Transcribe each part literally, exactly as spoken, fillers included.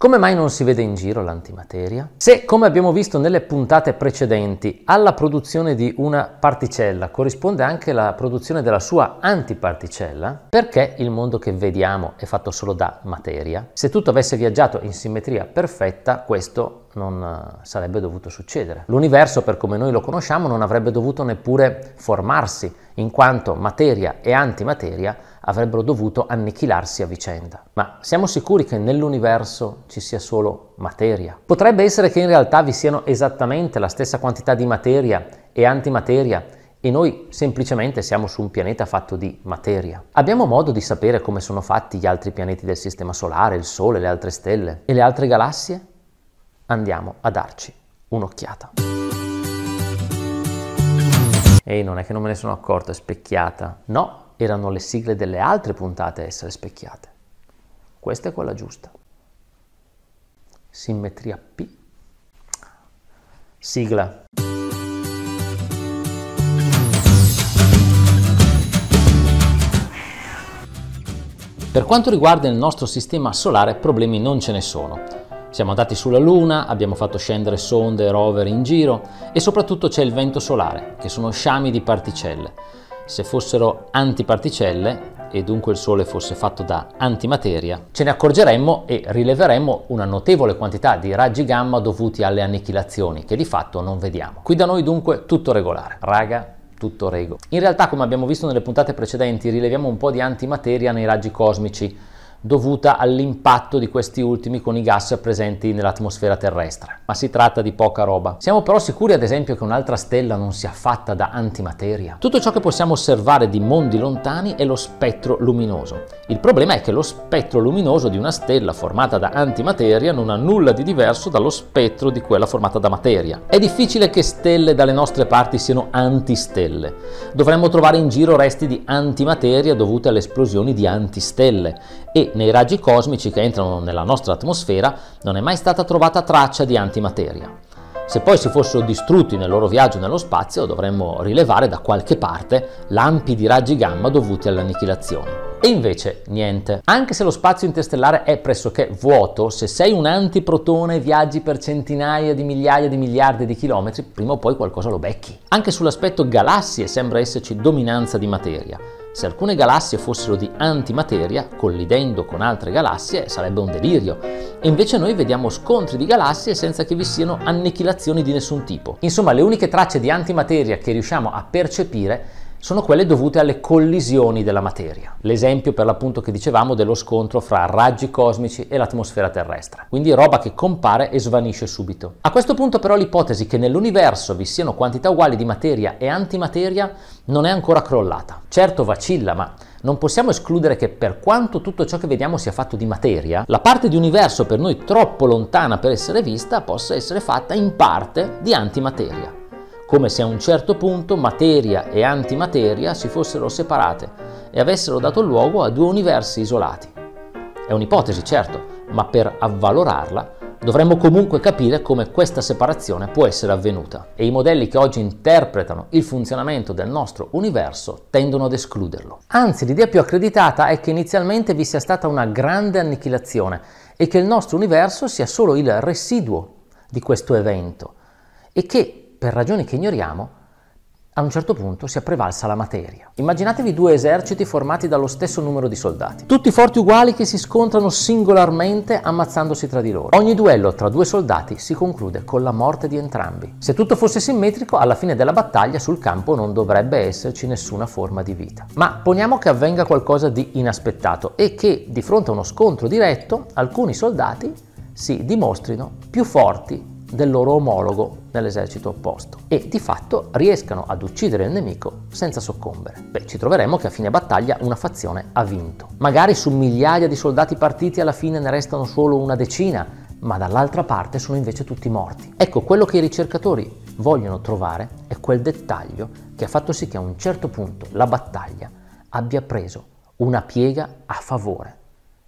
Come mai non si vede in giro l'antimateria? Se, come abbiamo visto nelle puntate precedenti, alla produzione di una particella corrisponde anche la produzione della sua antiparticella, perché il mondo che vediamo è fatto solo da materia? Se tutto avesse viaggiato in simmetria perfetta, questo non sarebbe dovuto succedere. L'universo, per come noi lo conosciamo, non avrebbe dovuto neppure formarsi, in quanto materia e antimateria avrebbero dovuto annichilarsi a vicenda. Ma siamo sicuri che nell'universo ci sia solo materia? Potrebbe essere che in realtà vi siano esattamente la stessa quantità di materia e antimateria e noi semplicemente siamo su un pianeta fatto di materia. Abbiamo modo di sapere come sono fatti gli altri pianeti del sistema solare, il Sole, le altre stelle e le altre galassie? Andiamo a darci un'occhiata. Ehi, non è che non me ne sono accorto, è specchiata. No, erano le sigle delle altre puntate a essere specchiate. Questa è quella giusta. Simmetria P. Sigla. Per quanto riguarda il nostro sistema solare, problemi non ce ne sono. Siamo andati sulla Luna, abbiamo fatto scendere sonde e rover in giro e soprattutto c'è il vento solare, che sono sciami di particelle. Se fossero antiparticelle, e dunque il Sole fosse fatto da antimateria, ce ne accorgeremmo e rileveremmo una notevole quantità di raggi gamma dovuti alle annichilazioni, che di fatto non vediamo. Qui da noi dunque tutto regolare. Raga, tutto rego. In realtà, come abbiamo visto nelle puntate precedenti, rileviamo un po' di antimateria nei raggi cosmici, dovuta all'impatto di questi ultimi con i gas presenti nell'atmosfera terrestre, ma si tratta di poca roba. Siamo però sicuri, ad esempio, che un'altra stella non sia fatta da antimateria? Tutto ciò che possiamo osservare di mondi lontani è lo spettro luminoso. Il problema è che lo spettro luminoso di una stella formata da antimateria non ha nulla di diverso dallo spettro di quella formata da materia. È difficile che stelle dalle nostre parti siano antistelle. Dovremmo trovare in giro resti di antimateria dovute alle esplosioni di antistelle e nei raggi cosmici che entrano nella nostra atmosfera non è mai stata trovata traccia di antimateria. Se poi si fossero distrutti nel loro viaggio nello spazio, dovremmo rilevare da qualche parte lampi di raggi gamma dovuti all'annichilazione. E invece niente. Anche se lo spazio interstellare è pressoché vuoto, se sei un antiprotone e viaggi per centinaia di migliaia di miliardi di chilometri, prima o poi qualcosa lo becchi. Anche sull'aspetto galassie sembra esserci dominanza di materia. Se alcune galassie fossero di antimateria, collidendo con altre galassie sarebbe un delirio. E invece noi vediamo scontri di galassie senza che vi siano annichilazioni di nessun tipo. Insomma, le uniche tracce di antimateria che riusciamo a percepire sono quelle dovute alle collisioni della materia. L'esempio per l'appunto che dicevamo dello scontro fra raggi cosmici e l'atmosfera terrestre. Quindi roba che compare e svanisce subito. A questo punto però l'ipotesi che nell'universo vi siano quantità uguali di materia e antimateria non è ancora crollata. Certo vacilla, ma non possiamo escludere che, per quanto tutto ciò che vediamo sia fatto di materia, la parte di universo per noi troppo lontana per essere vista possa essere fatta in parte di antimateria. Come se a un certo punto materia e antimateria si fossero separate e avessero dato luogo a due universi isolati. È un'ipotesi, certo, ma per avvalorarla dovremmo comunque capire come questa separazione può essere avvenuta, e i modelli che oggi interpretano il funzionamento del nostro universo tendono ad escluderlo. Anzi, l'idea più accreditata è che inizialmente vi sia stata una grande annichilazione e che il nostro universo sia solo il residuo di questo evento e che, per ragioni che ignoriamo, a un certo punto si è prevalsa la materia. Immaginatevi due eserciti formati dallo stesso numero di soldati, tutti forti uguali, che si scontrano singolarmente ammazzandosi tra di loro. Ogni duello tra due soldati si conclude con la morte di entrambi. Se tutto fosse simmetrico, alla fine della battaglia sul campo non dovrebbe esserci nessuna forma di vita. Ma poniamo che avvenga qualcosa di inaspettato e che, di fronte a uno scontro diretto, alcuni soldati si dimostrino più forti del loro omologo nell'esercito opposto e di fatto riescano ad uccidere il nemico senza soccombere. Beh, ci troveremo che a fine battaglia una fazione ha vinto. Magari su migliaia di soldati partiti alla fine ne restano solo una decina, ma dall'altra parte sono invece tutti morti. Ecco, quello che i ricercatori vogliono trovare è quel dettaglio che ha fatto sì che a un certo punto la battaglia abbia preso una piega a favore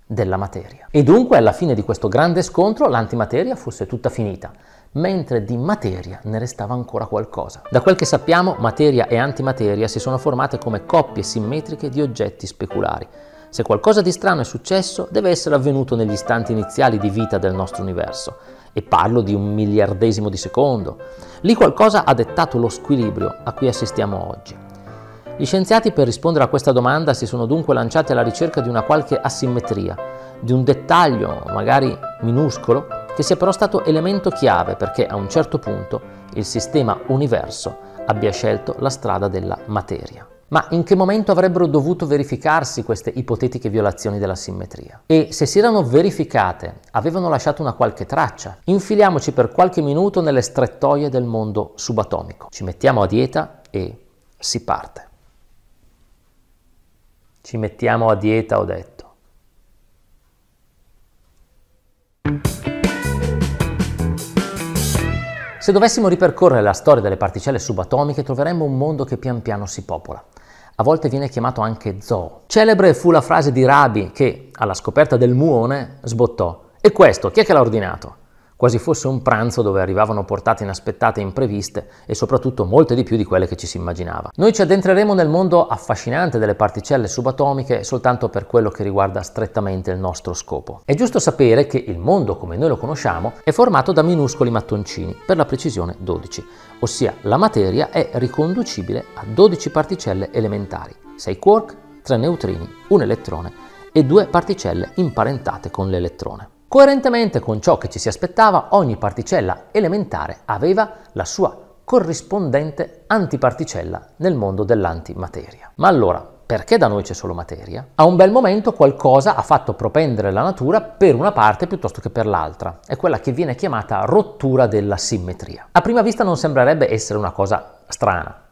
della materia. E dunque alla fine di questo grande scontro l'antimateria fosse tutta finita, mentre di materia ne restava ancora qualcosa. Da quel che sappiamo, materia e antimateria si sono formate come coppie simmetriche di oggetti speculari, Se qualcosa di strano è successo, deve essere avvenuto negli istanti iniziali di vita del nostro universo, e parlo di un miliardesimo di secondo. Lì qualcosa ha dettato lo squilibrio a cui assistiamo oggi. Gli scienziati, per rispondere a questa domanda, si sono dunque lanciati alla ricerca di una qualche asimmetria, di un dettaglio, magari minuscolo, che sia però stato elemento chiave perché a un certo punto il sistema universo abbia scelto la strada della materia. Ma in che momento avrebbero dovuto verificarsi queste ipotetiche violazioni della simmetria? E se si erano verificate, avevano lasciato una qualche traccia? Infiliamoci per qualche minuto nelle strettoie del mondo subatomico. Ci mettiamo a dieta e si parte. Ci mettiamo a dieta, ho detto. Se dovessimo ripercorrere la storia delle particelle subatomiche, troveremmo un mondo che pian piano si popola. A volte viene chiamato anche zoo. Celebre fu la frase di Rabi che, alla scoperta del muone, sbottò: "E questo, chi è che l'ha ordinato?" Quasi fosse un pranzo dove arrivavano portate inaspettate e impreviste, e soprattutto molte di più di quelle che ci si immaginava. Noi ci addentreremo nel mondo affascinante delle particelle subatomiche soltanto per quello che riguarda strettamente il nostro scopo. È giusto sapere che il mondo come noi lo conosciamo è formato da minuscoli mattoncini, per la precisione dodici, ossia la materia è riconducibile a dodici particelle elementari, sei quark, tre neutrini, un elettrone e due particelle imparentate con l'elettrone. Coerentemente con ciò che ci si aspettava, ogni particella elementare aveva la sua corrispondente antiparticella nel mondo dell'antimateria. Ma allora, perché da noi c'è solo materia? A un bel momento qualcosa ha fatto propendere la natura per una parte piuttosto che per l'altra. È quella che viene chiamata rottura della simmetria. A prima vista non sembrerebbe essere una cosa strana.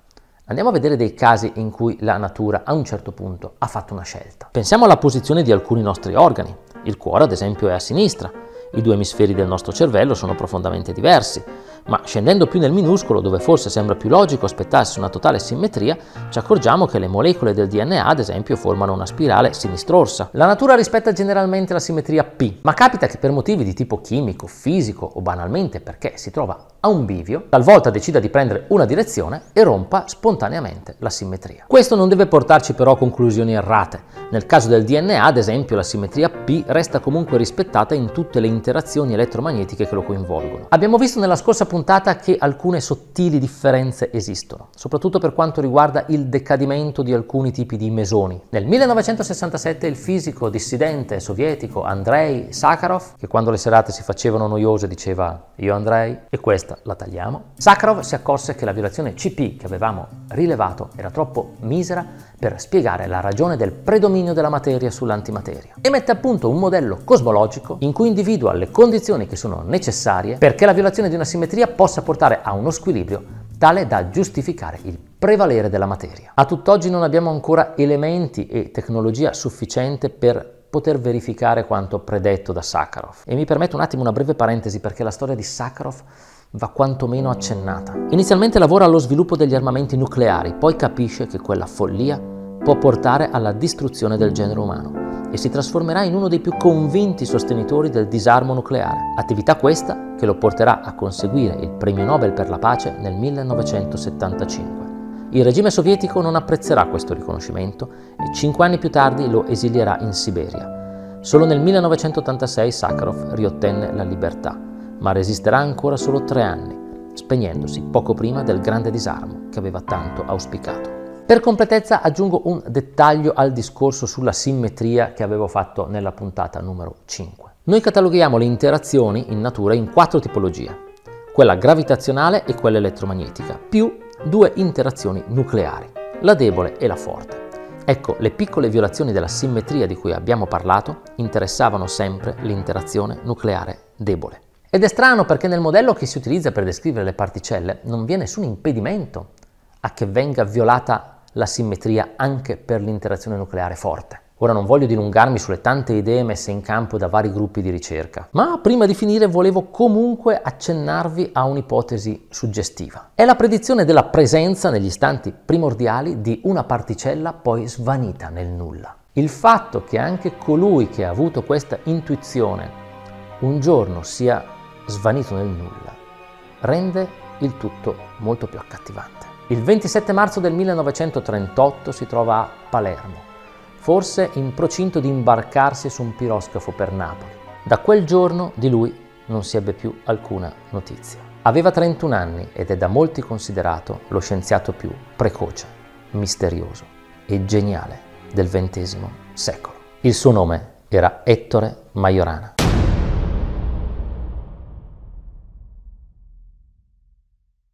Andiamo a vedere dei casi in cui la natura a un certo punto ha fatto una scelta. Pensiamo alla posizione di alcuni nostri organi. Il cuore, ad esempio, è a sinistra, i due emisferi del nostro cervello sono profondamente diversi, ma scendendo più nel minuscolo, dove forse sembra più logico aspettarsi una totale simmetria, ci accorgiamo che le molecole del D N A, ad esempio, formano una spirale sinistrorsa. La natura rispetta generalmente la simmetria P, ma capita che per motivi di tipo chimico, fisico o banalmente perché si trova a un bivio, talvolta decida di prendere una direzione e rompa spontaneamente la simmetria. Questo non deve portarci però a conclusioni errate. Nel caso del D N A, ad esempio, la simmetria P resta comunque rispettata in tutte le interazioni elettromagnetiche che lo coinvolgono. Abbiamo visto nella scorsa puntata che alcune sottili differenze esistono, soprattutto per quanto riguarda il decadimento di alcuni tipi di mesoni. Nel millenovecentosessantasette il fisico dissidente sovietico Andrei Sakharov, che quando le serate si facevano noiose diceva "io andrei" e questa la tagliamo, Sakharov si accorse che la violazione C P che avevamo rilevato era troppo misera per spiegare la ragione del predominio della materia sull'antimateria, e mette a punto un modello cosmologico in cui individua le condizioni che sono necessarie perché la violazione di una simmetria possa portare a uno squilibrio tale da giustificare il prevalere della materia. A tutt'oggi non abbiamo ancora elementi e tecnologia sufficiente per poter verificare quanto predetto da Sakharov, e mi permetto un attimo una breve parentesi perché la storia di Sakharov va quantomeno accennata. Inizialmente lavora allo sviluppo degli armamenti nucleari, poi capisce che quella follia può portare alla distruzione del genere umano e si trasformerà in uno dei più convinti sostenitori del disarmo nucleare, attività questa che lo porterà a conseguire il premio Nobel per la pace nel millenovecentosettantacinque. Il regime sovietico non apprezzerà questo riconoscimento e cinque anni più tardi lo esilierà in Siberia. Solo nel millenovecentottantasei Sakharov riottenne la libertà, ma resisterà ancora solo tre anni, spegnendosi poco prima del grande disarmo che aveva tanto auspicato. Per completezza aggiungo un dettaglio al discorso sulla simmetria che avevo fatto nella puntata numero cinque. Noi cataloghiamo le interazioni in natura in quattro tipologie: quella gravitazionale e quella elettromagnetica, più due interazioni nucleari, la debole e la forte. Ecco, le piccole violazioni della simmetria di cui abbiamo parlato interessavano sempre l'interazione nucleare debole. Ed è strano perché nel modello che si utilizza per descrivere le particelle non vi è nessun impedimento a che venga violata la simmetria anche per l'interazione nucleare forte. Ora non voglio dilungarmi sulle tante idee messe in campo da vari gruppi di ricerca, ma prima di finire volevo comunque accennarvi a un'ipotesi suggestiva. È la predizione della presenza negli istanti primordiali di una particella poi svanita nel nulla. Il fatto che anche colui che ha avuto questa intuizione un giorno sia svanito nel nulla rende il tutto molto più accattivante. Il ventisette marzo del millenovecentotrentotto si trova a Palermo, forse in procinto di imbarcarsi su un piroscafo per Napoli. Da quel giorno di lui non si ebbe più alcuna notizia. Aveva trentuno anni ed è da molti considerato lo scienziato più precoce, misterioso e geniale del ventesimo secolo. Il suo nome era Ettore Majorana.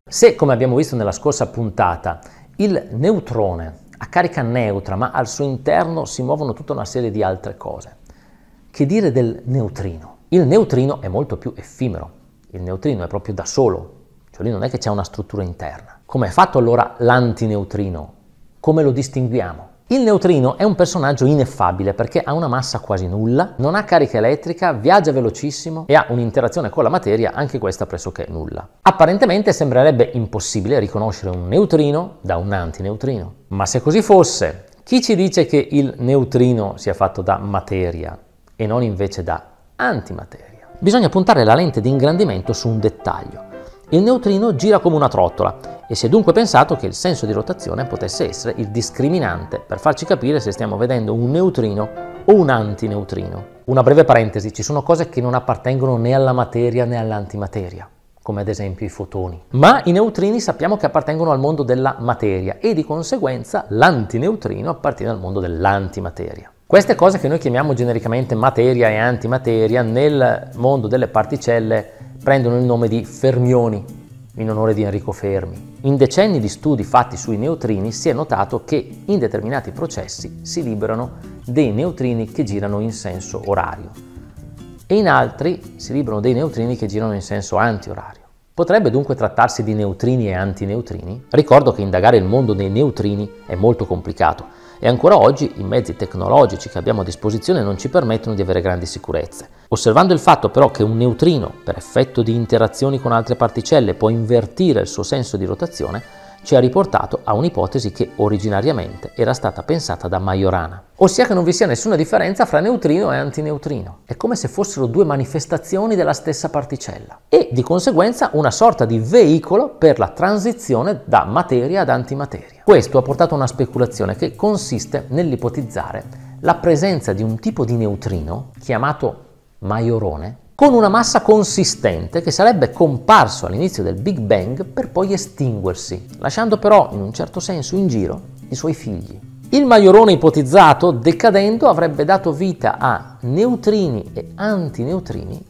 Se, come abbiamo visto nella scorsa puntata, il neutrone ha carica neutra, ma al suo interno si muovono tutta una serie di altre cose, che dire del neutrino? Il neutrino è molto più effimero, il neutrino è proprio da solo, cioè lì non è che c'è una struttura interna. Com'è fatto allora l'antineutrino? Come lo distinguiamo? Il neutrino è un personaggio ineffabile perché ha una massa quasi nulla, non ha carica elettrica, viaggia velocissimo e ha un'interazione con la materia, anche questa pressoché nulla. Apparentemente sembrerebbe impossibile riconoscere un neutrino da un antineutrino. Ma se così fosse, chi ci dice che il neutrino sia fatto da materia e non invece da antimateria? Bisogna puntare la lente di ingrandimento su un dettaglio. Il neutrino gira come una trottola e si è dunque pensato che il senso di rotazione potesse essere il discriminante per farci capire se stiamo vedendo un neutrino o un antineutrino. Una breve parentesi, ci sono cose che non appartengono né alla materia né all'antimateria, come ad esempio i fotoni. Ma i neutrini sappiamo che appartengono al mondo della materia e di conseguenza l'antineutrino appartiene al mondo dell'antimateria. Queste cose che noi chiamiamo genericamente materia e antimateria nel mondo delle particelle prendono il nome di fermioni, in onore di Enrico Fermi. In decenni di studi fatti sui neutrini si è notato che in determinati processi si liberano dei neutrini che girano in senso orario e in altri si liberano dei neutrini che girano in senso antiorario. Potrebbe dunque trattarsi di neutrini e antineutrini? Ricordo che indagare il mondo dei neutrini è molto complicato e ancora oggi i mezzi tecnologici che abbiamo a disposizione non ci permettono di avere grandi sicurezze. Osservando il fatto però che un neutrino, per effetto di interazioni con altre particelle, può invertire il suo senso di rotazione, ci ha riportato a un'ipotesi che originariamente era stata pensata da Majorana, ossia che non vi sia nessuna differenza fra neutrino e antineutrino. È come se fossero due manifestazioni della stessa particella e di conseguenza una sorta di veicolo per la transizione da materia ad antimateria. Questo ha portato a una speculazione che consiste nell'ipotizzare la presenza di un tipo di neutrino chiamato Majorone, con una massa consistente che sarebbe comparso all'inizio del Big Bang per poi estinguersi, lasciando però in un certo senso in giro i suoi figli. Il Majorone ipotizzato, decadendo, avrebbe dato vita a neutrini e antineutrini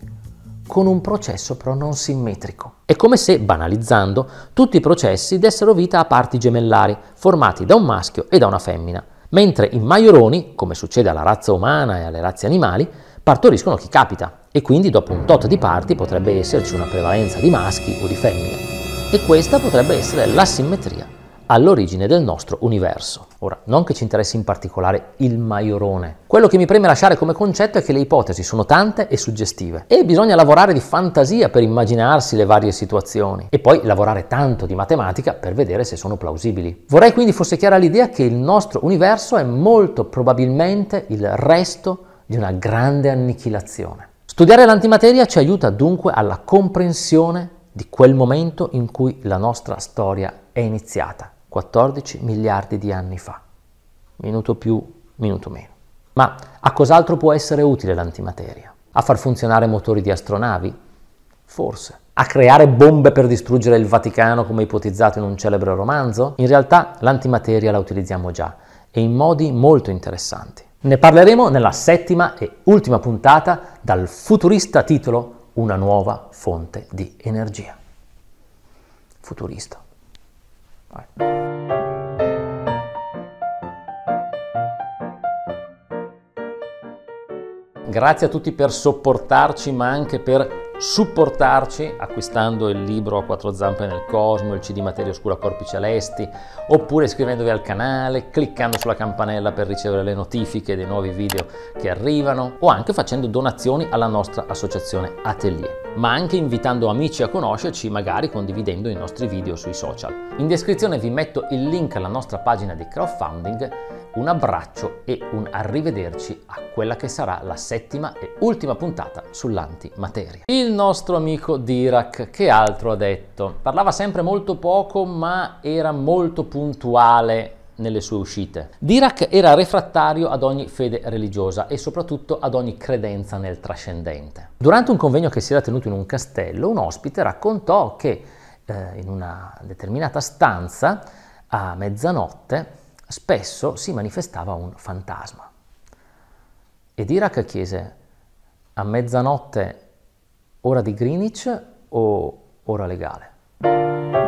con un processo però non simmetrico. È come se, banalizzando, tutti i processi dessero vita a parti gemellari, formati da un maschio e da una femmina, mentre i Majoroni, come succede alla razza umana e alle razze animali, partoriscono chi capita e quindi dopo un tot di parti potrebbe esserci una prevalenza di maschi o di femmine. E questa potrebbe essere l'asimmetria all'origine del nostro universo. Ora, non che ci interessi in particolare il Majorone. Quello che mi preme lasciare come concetto è che le ipotesi sono tante e suggestive e bisogna lavorare di fantasia per immaginarsi le varie situazioni e poi lavorare tanto di matematica per vedere se sono plausibili. Vorrei quindi fosse chiara l'idea che il nostro universo è molto probabilmente il resto di una grande annichilazione. Studiare l'antimateria ci aiuta dunque alla comprensione di quel momento in cui la nostra storia è iniziata, quattordici miliardi di anni fa, minuto più, minuto meno. Ma a cos'altro può essere utile l'antimateria? A far funzionare motori di astronavi? Forse. A creare bombe per distruggere il Vaticano come ipotizzato in un celebre romanzo? In realtà l'antimateria la utilizziamo già e in modi molto interessanti. Ne parleremo nella settima e ultima puntata dal futurista titolo Una nuova fonte di energia. Futurista. Vai. Grazie a tutti per sopportarci ma anche per supportarci acquistando il libro A quattro zampe nel cosmo, il C D Materia Oscura Corpi Celesti, oppure iscrivendovi al canale, cliccando sulla campanella per ricevere le notifiche dei nuovi video che arrivano o anche facendo donazioni alla nostra associazione Atelier, ma anche invitando amici a conoscerci, magari condividendo i nostri video sui social. In descrizione vi metto il link alla nostra pagina di crowdfunding. Un abbraccio e un arrivederci a quella che sarà la settima e ultima puntata sull'antimateria. Il nostro amico Dirac, che altro ha detto? Parlava sempre molto poco, ma era molto puntuale nelle sue uscite. Dirac era refrattario ad ogni fede religiosa e soprattutto ad ogni credenza nel trascendente. Durante un convegno che si era tenuto in un castello, un ospite raccontò che eh, in una determinata stanza a mezzanotte spesso si manifestava un fantasma. E Dirac chiese: a mezzanotte ora di Greenwich o ora legale?